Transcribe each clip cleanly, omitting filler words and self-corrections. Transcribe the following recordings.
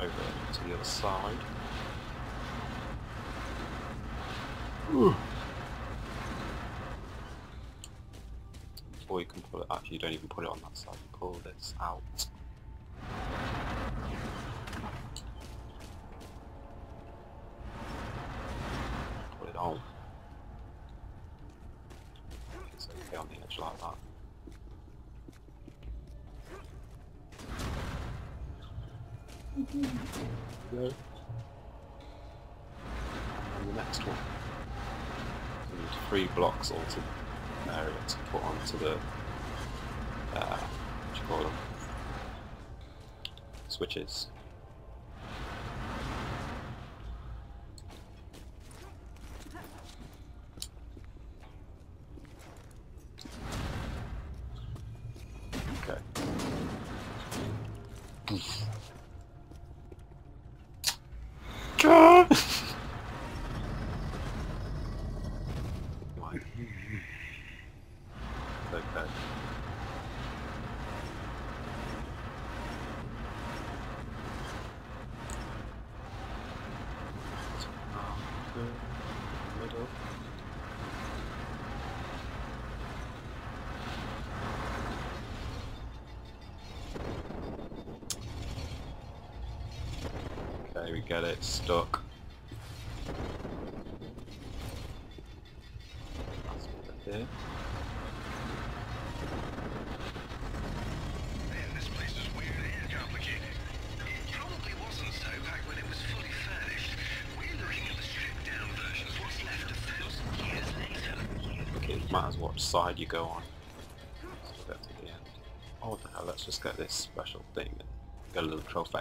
over to the other side. Ooh. Before you can pull it, actually you don't even put it on that side, you pull this out. Put it on. It's okay on the edge like that. Go. And the next one. So you need 3 blocks all to an area to put onto the what do you call them? Switches. Okay. Oof. There we get it, stuck. That's what I did. Man, this place is weird and complicated. It probably wasn't so back when it was fully furnished. We're looking at the stripped down versions, what's left 1,000 years later. Okay, it matters what side you go on. Let's get to the end. Oh, what the hell, let's just get this special thing and get a little trophy.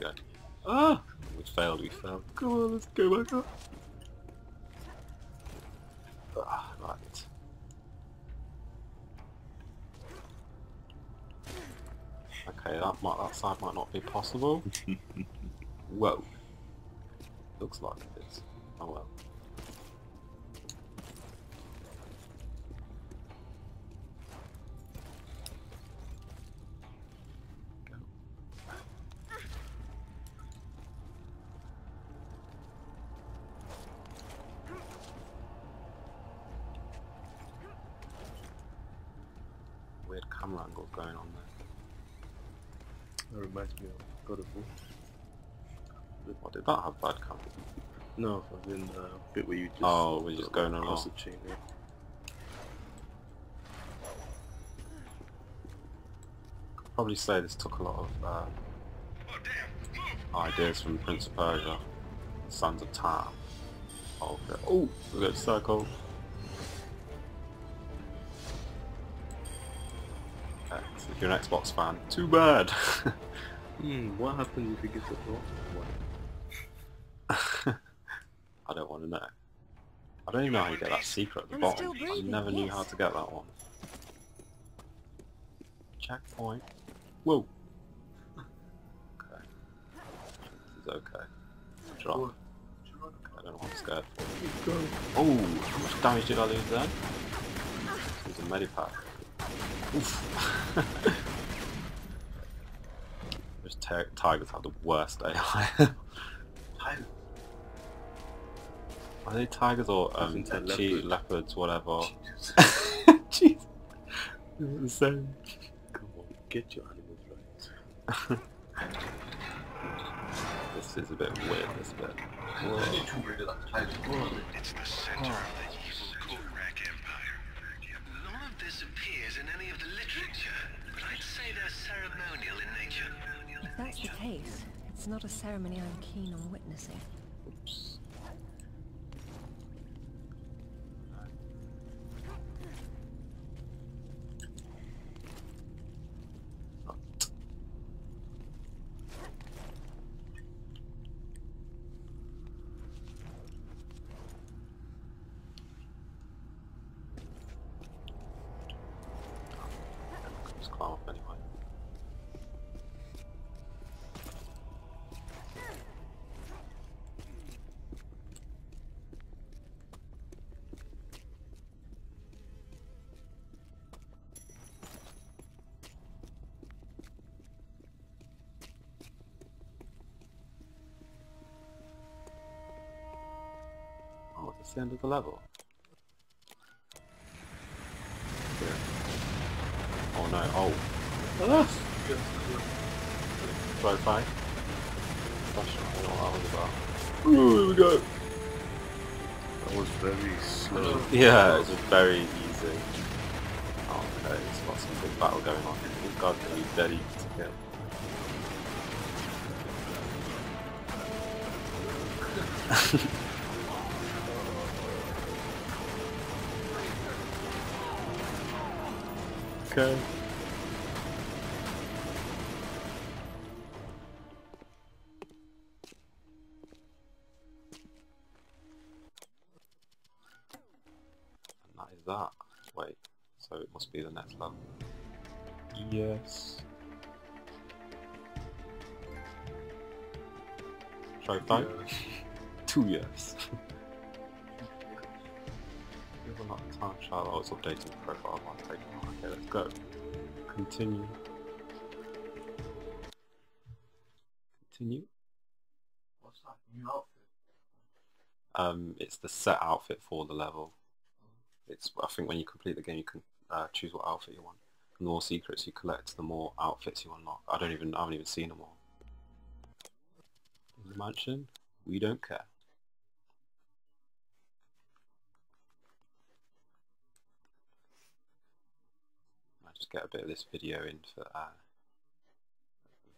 Go. Ah! We failed. Come on, let's go back up. Ah, right. Okay, that side might not be possible. Whoa. Looks like it is. Oh well. Camera angle going on there. That reminds me of God of War. What, did that have bad camera? No, I mean the bit where you just... Oh, we're just going across the chain. Yeah. Could probably say this took a lot of ideas from Prince of Persia, The Sands of Time. Oh, okay. We got a circle. If you're an Xbox fan, too bad! What happens if you get the bottom? I don't want to know. I don't even know how you get that secret at the bottom. I never knew how to get that one. Checkpoint. Whoa! Okay. This is okay. Drop. I don't know what I'm scared for. Oh! How much damage did I lose then? There's a medipack. Those tigers have the worst AI. Are they tigers or leopards, whatever? Jesus. Come on, get your animals right. This is a bit weird, this bit. It's the center of the in any of the literature, but I'd say they're ceremonial in nature. If that's the case, it's not a ceremony I'm keen on witnessing. Oops. Climb up anyway. end of the level. Yeah. Oh no, oh. Ah! Drive by. Ooh, here we go! That was very slow. Yeah, it was very easy. Oh, okay, there's lots of good battle going on. This guy's going to be dead easy to kill. Okay. That. Wait, so it must be the next level. Yes. Try time? Yes. 2 years. Give a lot of time, child. I was updating the profile while taking on. Okay, let's go. Continue. Continue? What's that new outfit? It's the set outfit for the level. It's, I think when you complete the game you can choose what outfit you want. The more secrets you collect, the more outfits you unlock. I haven't even seen them all. In the mansion, we don't care. I just get a bit of this video in for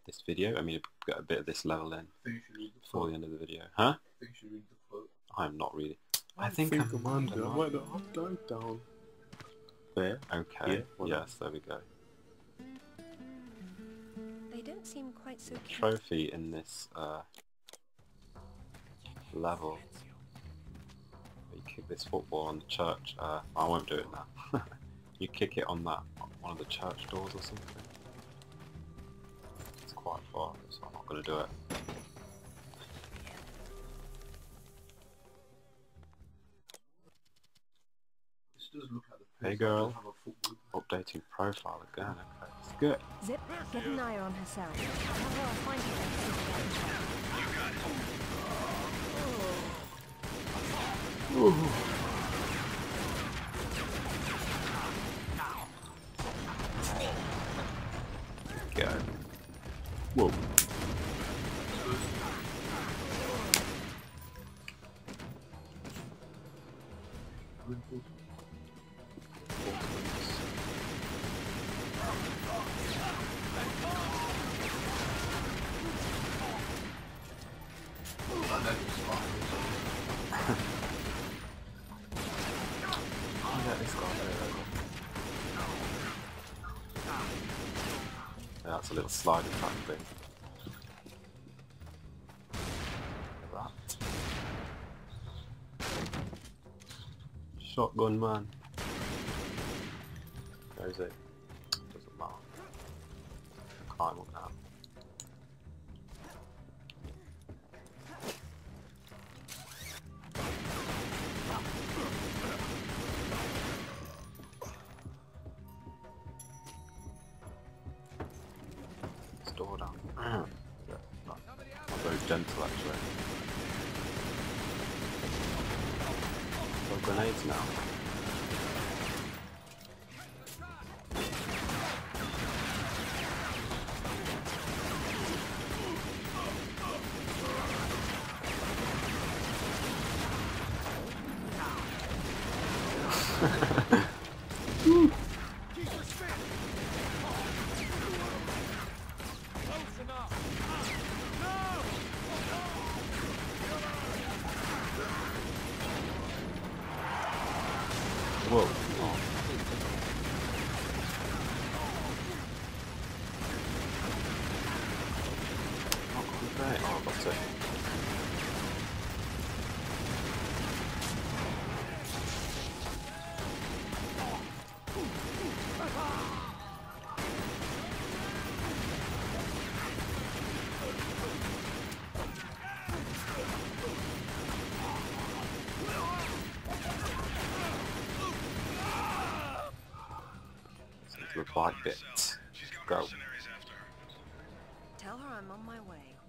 this video. I mean, get a bit of this level in before the end of the video, huh? I think you should read the quote. I'm not reading. I think I'm under. Why the up, down, down? There? Okay. Yeah, well, yes, there we go. They don't seem quite so cute. Trophy in this level. You kick this football on the church. I won't do it now. You kick it on that one of the church doors or something. It's quite far, so I'm not going to do it. Hey girl, updating profile again, okay, it's good. Zip, get an eye on herself. You got it. Go. Whoa. That's a little sliding type thing. Look at that. Shotgun man. Where is it? Doesn't matter. Climb up now. Gentle actually. Got grenades now. Whoa. Oh, oh, that's it. Bit. Go. Tell her I'm on my way.